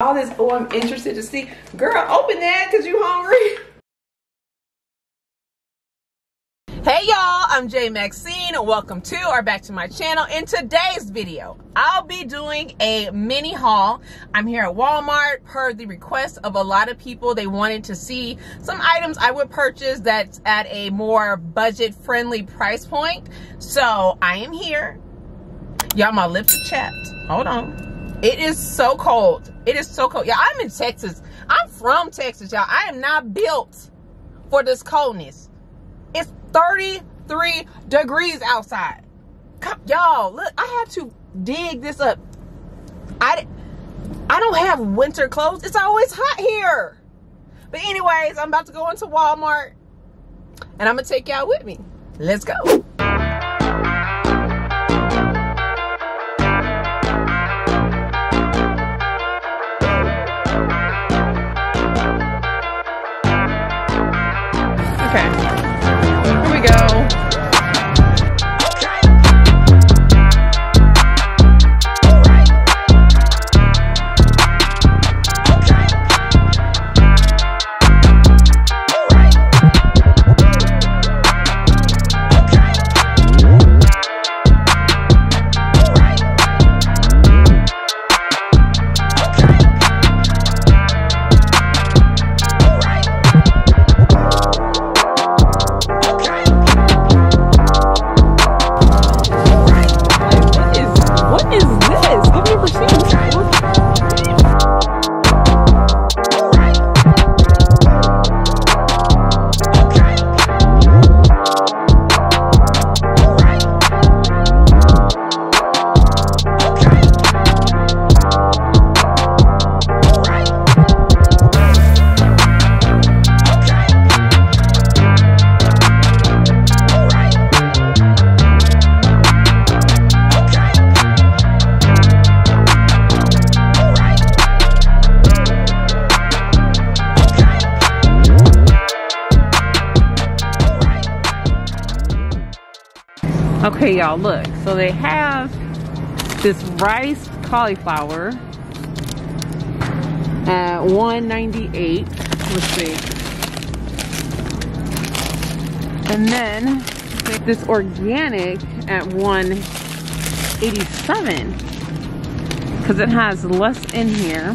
All this, oh, I'm interested to see. Girl, open that because you hungry. Hey y'all, I'm Jae Maxine. Welcome to or back to my channel. In today's video, I'll be doing a mini haul. I'm here at Walmart per the request of a lot of people. They wanted to see some items I would purchase that's at a more budget-friendly price point. So I am here. Y'all, my lips are chapped. Hold on. It is so cold. It is so cold. Y'all, I'm in Texas. I'm from Texas, y'all. I am not built for this coldness. It's 33 degrees outside. Y'all, look, I had to dig this up. I don't have winter clothes. It's always hot here. But anyways, I'm about to go into Walmart and I'm gonna take y'all with me. Let's go. Okay, y'all, look, so they have this rice cauliflower at $1.98. Let's see. And then this organic at $1.87 because it has less in here.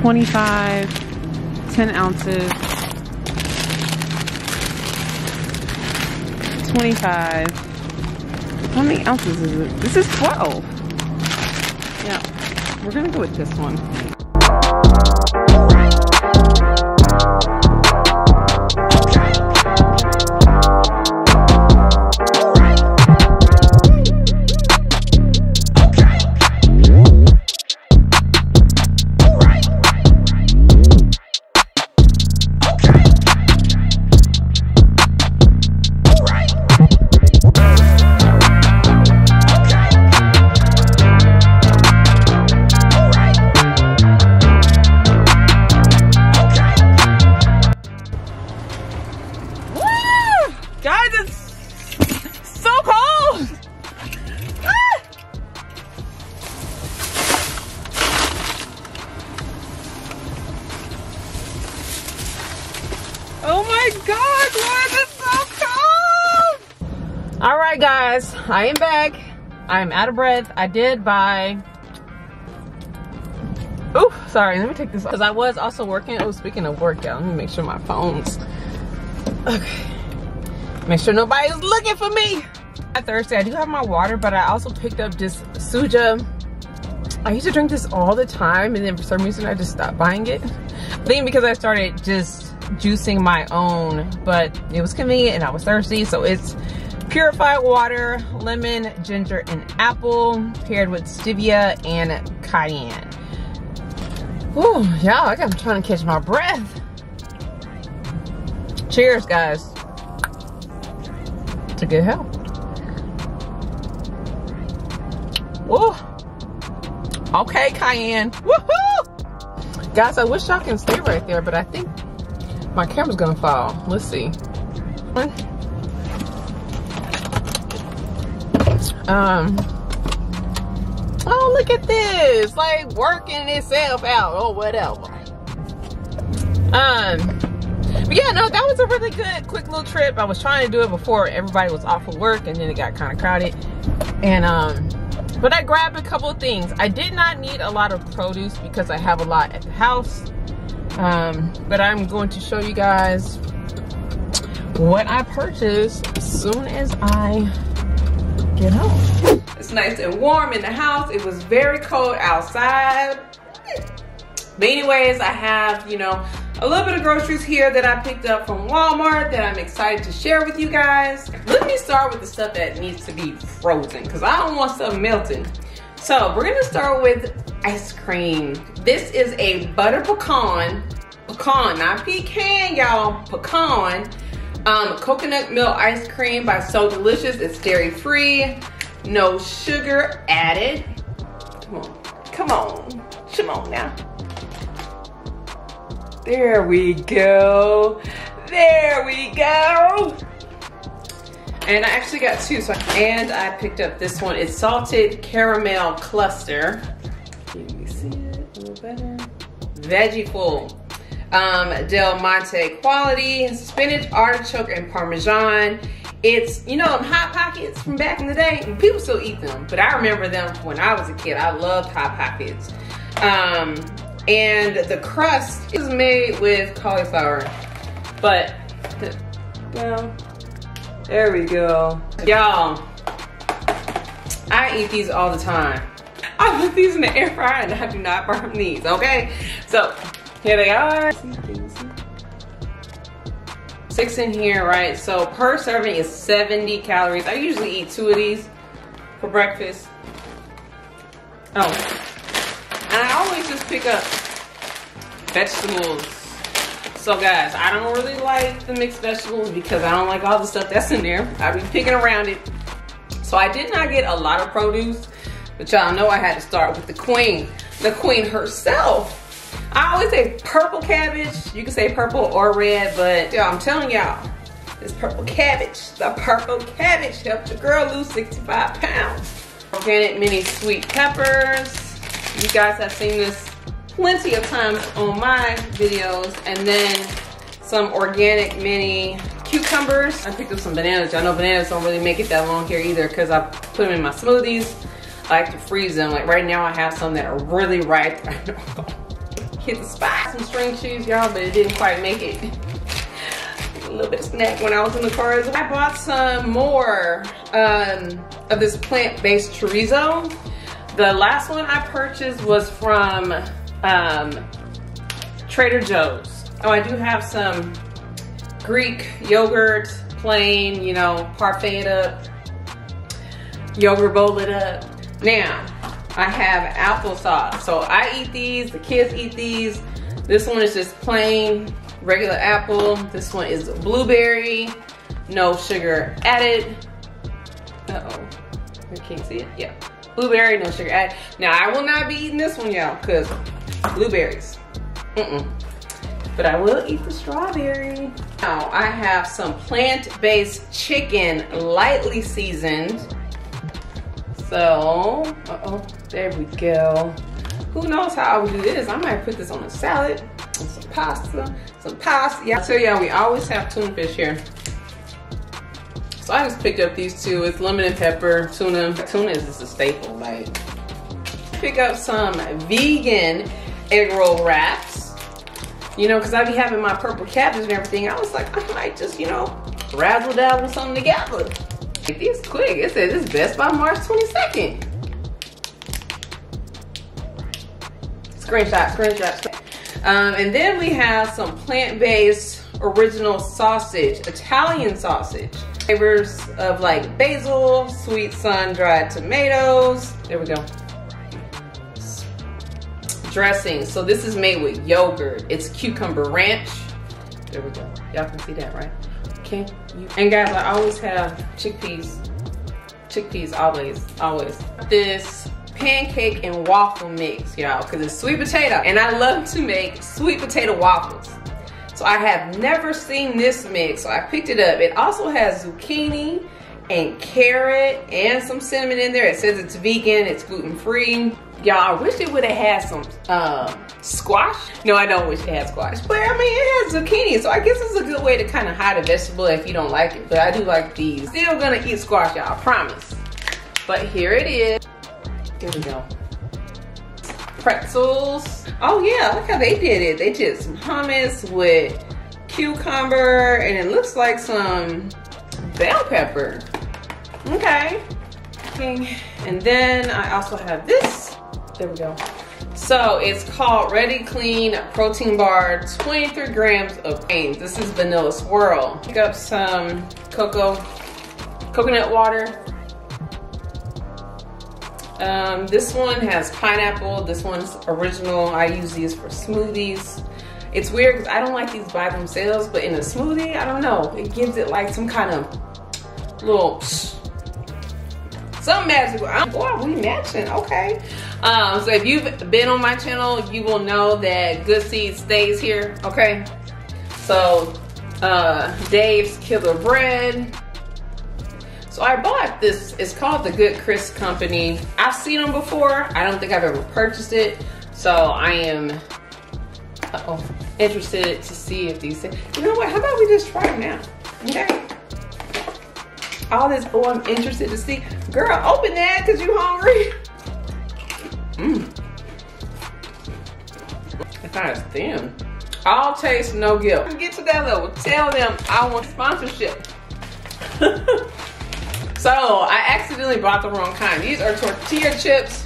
25, 10 ounces. 25. How many ounces is it? This is 12. Yeah, we're gonna go with this one. Guys, I am back. I am out of breath. I did buy. Ooh, sorry. Let me take this off because I was also working. Oh, speaking of workout, let me make sure my phone's okay. Make sure nobody's looking for me. I'm thirsty. I do have my water, but I also picked up this Suja. I used to drink this all the time, and then for some reason I just stopped buying it. I think because I started just juicing my own, but it was convenient and I was thirsty, so it's purified water, lemon, ginger, and apple, paired with stevia and cayenne. Ooh, y'all, I'm trying to catch my breath. Cheers, guys. To good health. Woo. Okay, cayenne. Woohoo! Guys, I wish y'all can stay right there, but I think my camera's gonna fall. Let's see. Oh, look at this, like working itself out or whatever. But yeah, no, that was a really good quick little trip. I was trying to do it before everybody was off of work, and then it got kind of crowded. And but I grabbed a couple of things. I did not need a lot of produce because I have a lot at the house. But I'm going to show you guys what I purchased as soon as I get home. It's nice and warm in the house. It was very cold outside. But anyways, I have, you know, a little bit of groceries here that I picked up from Walmart that I'm excited to share with you guys. Let me start with the stuff that needs to be frozen because I don't want stuff melting. So we're gonna start with ice cream. This is a butter pecan, not pecan, y'all, pecan, coconut milk ice cream by So Delicious. It's dairy free, no sugar added. Come on, come on, come on now. There we go. There we go. And I actually got two. So, and I picked up this one. It's salted caramel cluster. Can you see it a little better? Veggie full. Del Monte quality. Spinach, artichoke, and Parmesan. It's, you know, them Hot Pockets from back in the day. And people still eat them, but I remember them when I was a kid. I loved Hot Pockets. And the crust is made with cauliflower, but well, there we go, y'all. I eat these all the time. I put these in the air fryer and I do not burn these. Okay, so here they are, 6 in here, right? So per serving is 70 calories. I usually eat 2 of these for breakfast. Oh. And I always just pick up vegetables. So guys, I don't really like the mixed vegetables because I don't like all the stuff that's in there. I be picking around it. So I did not get a lot of produce, but y'all know I had to start with the queen herself. I always say purple cabbage. You can say purple or red, but y'all, I'm telling y'all, this purple cabbage, the purple cabbage helped your girl lose 65 pounds. Organic mini sweet peppers. You guys have seen this plenty of times on my videos. And then some organic mini cucumbers. I picked up some bananas. Y'all know bananas don't really make it that long here either because I put them in my smoothies. I like to freeze them. Like right now I have some that are really ripe. I know. Hit the spot. Some string cheese, y'all, but it didn't quite make it. A little bit of snack when I was in the car. I bought some more of this plant-based chorizo. The last one I purchased was from Trader Joe's. Oh, I do have some Greek yogurt, plain, you know, parfait it up, yogurt bowl it up. Now, I have applesauce. So I eat these, the kids eat these. This one is just plain, regular apple. This one is blueberry, no sugar added. Uh-oh, I can't see it, yeah. Blueberry, no sugar added. Now, I will not be eating this one, y'all, because blueberries. But I will eat the strawberry. Now, I have some plant-based chicken, lightly seasoned. So, uh-oh, there we go. Who knows how I would do this? I might put this on a salad, on some pasta, Yeah, I tell y'all, we always have tuna fish here. So I just picked up these two. It's lemon and pepper, tuna. Tuna is just a staple, like. Pick up some vegan egg roll wraps. You know, cause I be having my purple cabbage and everything. I was like, I might just, you know, razzle dazzle something together. Get these quick. It says it's best by March 22nd. Screenshot, screenshot. And then we have some plant-based original sausage, Italian sausage. Flavors of like basil, sweet sun-dried tomatoes. There we go. Dressing. So this is made with yogurt. It's cucumber ranch. There we go. Y'all can see that, right? Okay. And guys, I always have chickpeas. Chickpeas always, always. This pancake and waffle mix, y'all, because it's sweet potato. And I love to make sweet potato waffles. So I have never seen this mix, so I picked it up. It also has zucchini and carrot and some cinnamon in there. It says it's vegan, it's gluten-free. Y'all, I wish it would have had some squash. No, I don't wish it had squash, but I mean, it has zucchini, so I guess it's a good way to kind of hide a vegetable if you don't like it, but I do like these. Still gonna eat squash, y'all, I promise. But here it is. Here we go. Pretzels. Oh yeah, look how they did it. They did some hummus with cucumber, and it looks like some bell pepper. Okay. And then I also have this. There we go. So it's called Ready Clean Protein Bar, 23 grams of grains. This is vanilla swirl. Pick up some coconut water. This one has pineapple. This one's original. I use these for smoothies. It's weird because I don't like these by themselves, but in a smoothie, I don't know. It gives it like some kind of little, some magical. Wow, we matching, okay. So if you've been on my channel, you will know that Good Seed stays here, okay? So Dave's Killer Bread. So I bought this, it's called the Good Crisp Company. I've seen them before. I don't think I've ever purchased it. So I am interested to see if these things, you know what, how about we just try them now, okay? All this, oh, I'm interested to see. Girl, open that, cause you hungry. It's not as thin. All taste, no guilt. Get to that level, tell them I want sponsorship. So I accidentally bought the wrong kind. These are tortilla chips,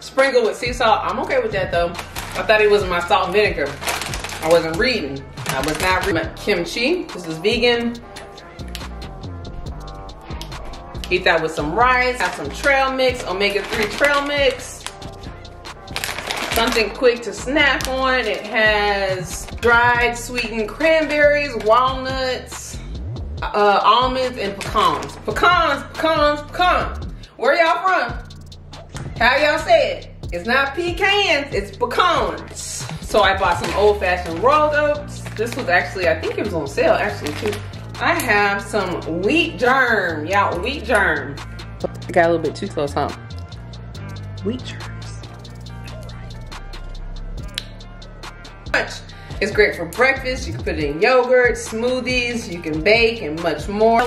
sprinkled with sea salt. I'm okay with that though. I thought it was my salt and vinegar. I wasn't reading. I was not reading. Kimchi, this is vegan. Eat that with some rice. Have some trail mix, omega-3 trail mix. Something quick to snack on. It has dried sweetened cranberries, walnuts, almonds, and pecans. Pecans, pecans, pecans. Where y'all from? How y'all say it? It's not pecans, it's pecans. So I bought some old-fashioned rolled oats. This was actually, I think it was on sale actually too. I have some wheat germ, y'all, wheat germ. I got a little bit too close, huh? Wheat germs. It's great for breakfast. You can put it in yogurt, smoothies, you can bake, and much more.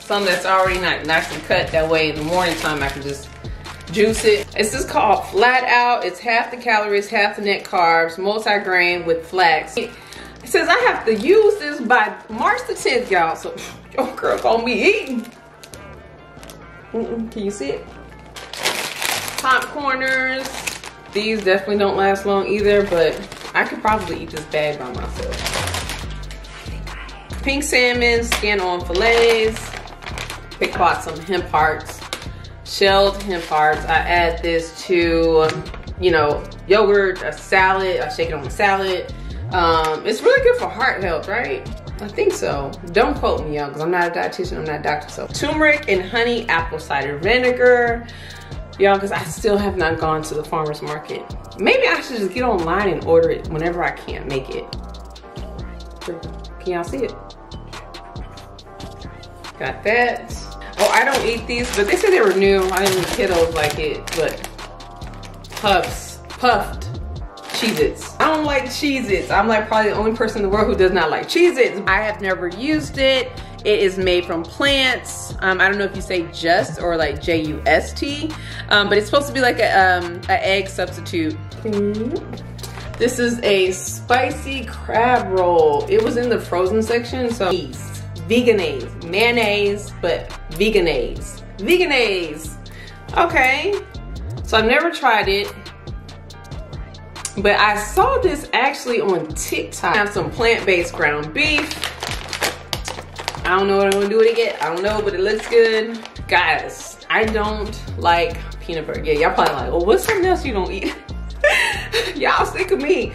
Some that's already nice and cut, that way in the morning time I can just juice it. This is called Flat Out. It's half the calories, half the net carbs, multi-grain with flax. It says I have to use this by March the 10th, y'all, so your girl gonna be eating. Can you see it? Popcorners. These definitely don't last long either, but I could probably eat this bag by myself. Pink salmon, skin on fillets. Pick bought some hemp hearts, shelled hemp hearts. I add this to, you know, yogurt, a salad. I shake it on the salad. It's really good for heart health, right? I think so. Don't quote me, y'all, because I'm not a dietitian, I'm not a doctor. So turmeric and honey apple cider vinegar, y'all, because I still have not gone to the farmer's market. Maybe I should just get online and order it whenever I can't make it. Can y'all see it? Got that. Oh, I don't eat these, but they said they were new. I didn't eat kiddos like it, but puffed Cheez-Its. I don't like Cheez-Its. I'm like probably the only person in the world who does not like Cheez-Its. I have never used it. It is made from plants. I don't know if you say just or like J-U-S-T, but it's supposed to be like a egg substitute. This is a spicy crab roll. It was in the frozen section, so Vegan-aise, mayonnaise, but Vegan-aise. Vegan-aise. Okay. So I've never tried it, but I saw this actually on TikTok. I have some plant-based ground beef. I don't know what I'm gonna do with it yet. I don't know, but it looks good. Guys, I don't like peanut butter. Yeah, y'all probably like, well, what's something else you don't eat? Y'all sick of me.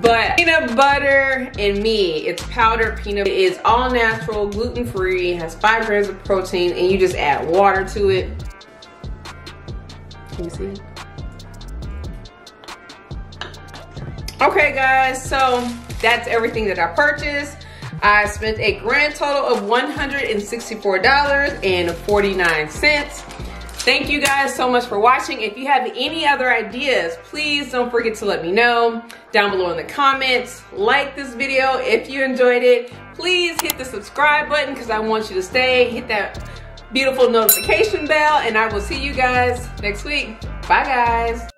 But peanut butter and me, it's powdered peanut. It is all natural, gluten-free, has 5 grams of protein, and you just add water to it. Can you see it? Okay guys, so that's everything that I purchased. I spent a grand total of $164.49. Thank you guys so much for watching. If you have any other ideas, please don't forget to let me know down below in the comments. Like this video if you enjoyed it. Please hit the subscribe button because I want you to stay. Hit that beautiful notification bell, and I will see you guys next week. Bye guys.